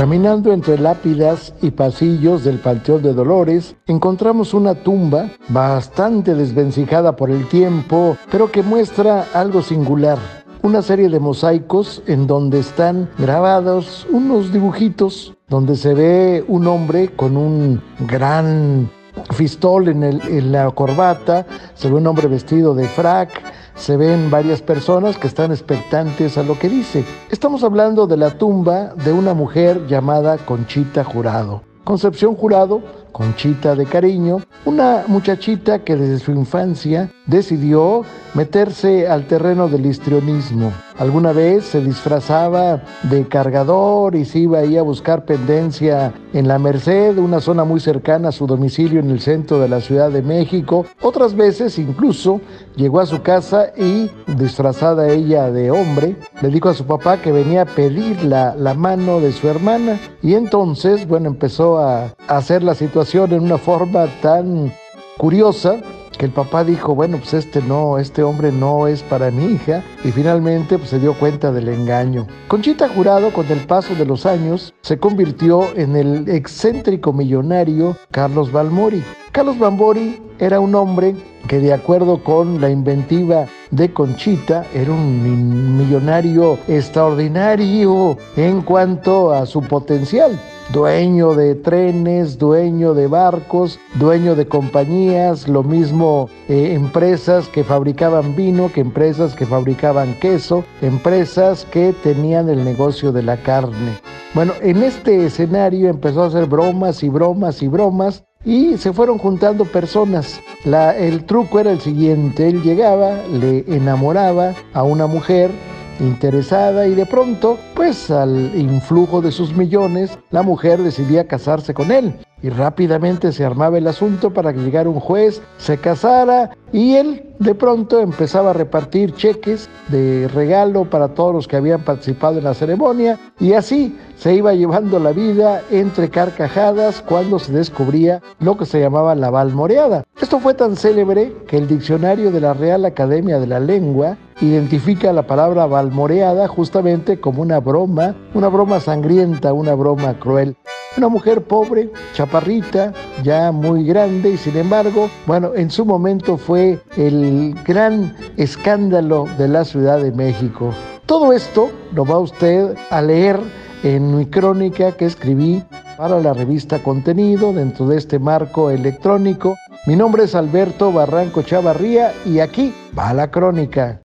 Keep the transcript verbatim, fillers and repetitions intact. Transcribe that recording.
Caminando entre lápidas y pasillos del Panteón de Dolores, encontramos una tumba bastante desvencijada por el tiempo, pero que muestra algo singular. Una serie de mosaicos en donde están grabados unos dibujitos, donde se ve un hombre con un gran fistol en, el, en la corbata, se ve un hombre vestido de frac, se ven varias personas que están expectantes a lo que dice. Estamos hablando de la tumba de una mujer llamada Conchita Jurado. Concepción Jurado, Conchita de cariño, una muchachita que desde su infancia decidió meterse al terreno del histrionismo. Alguna vez se disfrazaba de cargador y se iba ahí a buscar pendencia en La Merced, una zona muy cercana a su domicilio en el centro de la Ciudad de México. Otras veces incluso llegó a su casa y, disfrazada ella de hombre, le dijo a su papá que venía a pedir la, la mano de su hermana. Y entonces, bueno, empezó a, a hacer la situación en una forma tan curiosa que el papá dijo, bueno, pues este no, este hombre no es para mi hija, y finalmente pues, se dio cuenta del engaño. Conchita Jurado, con el paso de los años, se convirtió en el excéntrico millonario Carlos Balmori. Carlos Balmori era un hombre que, de acuerdo con la inventiva de Conchita, era un millonario extraordinario en cuanto a su potencial. Dueño de trenes, dueño de barcos, dueño de compañías, lo mismo eh, empresas que fabricaban vino, que empresas que fabricaban queso, empresas que tenían el negocio de la carne. Bueno, en este escenario empezó a hacer bromas y bromas y bromas y se fueron juntando personas. La, el truco era el siguiente, él llegaba, le enamoraba a una mujer interesada y de pronto, pues al influjo de sus millones, la mujer decidía casarse con él y rápidamente se armaba el asunto para que llegara un juez, se casara y él de pronto empezaba a repartir cheques de regalo para todos los que habían participado en la ceremonia y así se iba llevando la vida entre carcajadas cuando se descubría lo que se llamaba la balmoreada. Esto fue tan célebre que el diccionario de la Real Academia de la Lengua identifica la palabra balmoreada justamente como una broma, una broma sangrienta, una broma cruel. Una mujer pobre, chaparrita, ya muy grande y sin embargo, bueno, en su momento fue el gran escándalo de la Ciudad de México. Todo esto lo va usted a leer en mi crónica que escribí para la revista Contenido dentro de este marco electrónico. Mi nombre es Alberto Barranco Chavarría y aquí va la crónica.